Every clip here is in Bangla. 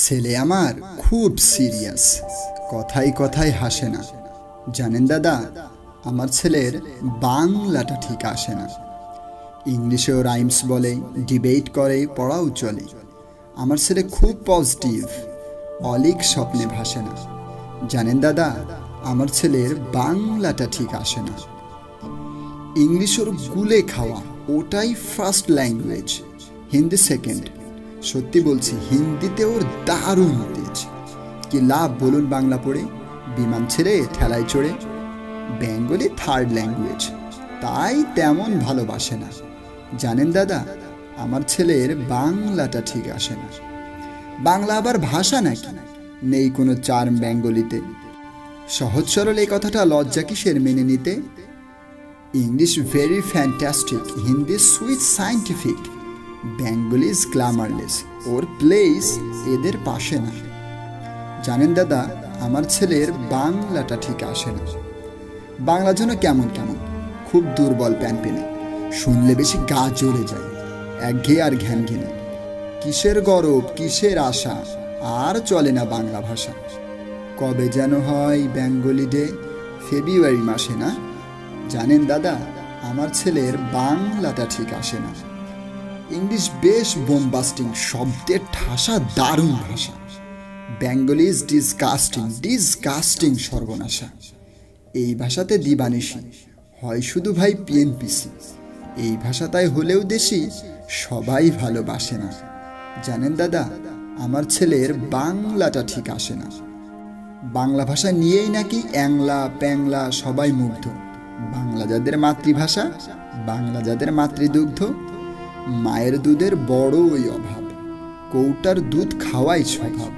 ছেলে আমার খুব সিরিয়াস, কথাই কথাই হাসে না। জানেন দাদা, আমার ছেলের বাংলাটা ঠিক আসে না, ইংলিশেও রাইমস বলে, ডিবেট করে, পড়াও চলে। আমার ছেলে খুব পজিটিভ, অলিক স্বপ্নে ভাসে না। জানেন দাদা, আমার ছেলের বাংলাটা ঠিক আসে না, ইংলিশ ওর গুলে খাওয়া, ওটাই ফার্স্ট ল্যাঙ্গুয়েজ, হিন্দি সেকেন্ড। সত্যি বলছি, হিন্দিতে ওর দারুণ তেজ। কি লাভ বলুন বাংলা পড়ে, বিমান ছেড়ে ঠেলায় চড়ে। বেঙ্গলি থার্ড ল্যাঙ্গুয়েজ, তাই তেমন ভালোবাসে না। জানেন দাদা, আমার ছেলের বাংলাটা ঠিক আসে না। বাংলা আবার ভাষা নাকি, নেই কোনো চার্ম বেঙ্গলিতে। সহজ সরল এই কথাটা লজ্জা কিসের মেনে নিতে। English very fantastic, Hindi sweet scientific, Bengali is glamourless, ওর প্লেস এদের পাশে না। জানেন দাদা, আমার ছেলের বাংলাটা ঠিক আসে না। বাংলা যেন কেমন কেমন, খুব দুর্বল প্যানপেনে, শুনলে বেশি গা জ্বলে যায়, একঘেয়ে আর ঘ্যান ঘেনে। কিসের গরব কিসের আশা, আর চলে না বাংলা ভাষা। কবে যেন হয় বেঙ্গলি ডে, ফেব্রুয়ারি মাসে না। জানেন দাদা, আমার ছেলের বাংলাটা ঠিক আসে না। ইংলিশ বেশ বোমবাস্টিং, শব্দের ঠাসা দারুণ ভাষা। বেঙ্গলি ইজ ডিসকাস্টিং, ডিসকাস্টিং সর্বনাশা। এই ভাষাতে দিবানিশি হয় শুধু ভাই পিএনপিসি। এই ভাষাটাই হলেও দেশি সবাই ভালোবাসে না। জানেন দাদা, আমার ছেলের বাংলাটা ঠিক আসে না। বাংলা ভাষা নিয়েই নাকি অ্যাংলা প্যাংলা সবাই মুগ্ধ। বাংলা যাদের মাতৃভাষা, বাংলা যাদের মাতৃদুগ্ধ, মায়ের দুধের বড় ওই অভাব, কৌটার দুধ খাওয়াই স্বভাব,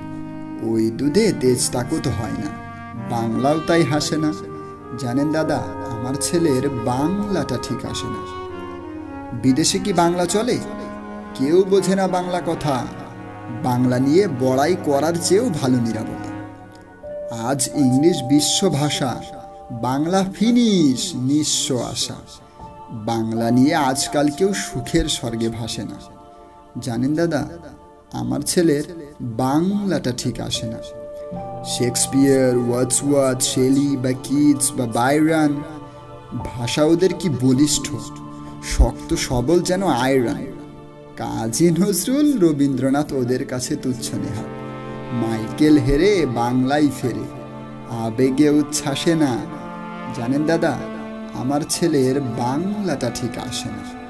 ওই দুধে তেজ তাকত হয় না, বাংলাও তাই হাসে না। জানেন দাদা, আমার ছেলের বাংলাটা ঠিক আসে না। বিদেশে কি বাংলা চলে, কেউ বোঝে না বাংলা কথা। বাংলা নিয়ে বড়াই করার চেয়েও ভালো নিরাপত্তা। আজ ইংলিশ বিশ্ব ভাষা, বাংলা ফিনিশ নিঃস্ব আশা। বাংলা নিয়ে আজকাল কেউ সুখের স্বর্গে ভাসে না। জানেন দাদা, আমার ছেলের বাংলাটা ঠিক আসে না। শেক্সপীয়র, ওয়ার্ডসওয়ার্থ, শেলী বা কীটস বা বায়রন, ভাষা ওদের কি বলিষ্ঠ, শক্ত সবল যেন আয়রন। কাজী নজরুল, রবীন্দ্রনাথ ওদের কাছে তুচ্ছ নেহা। মাইকেল হেরে বাংলায় ফেরে, আবেগে উচ্ছ্বাসে না। জানেন দাদা, আমার ছেলের বাংলাটা ঠিক আসে না।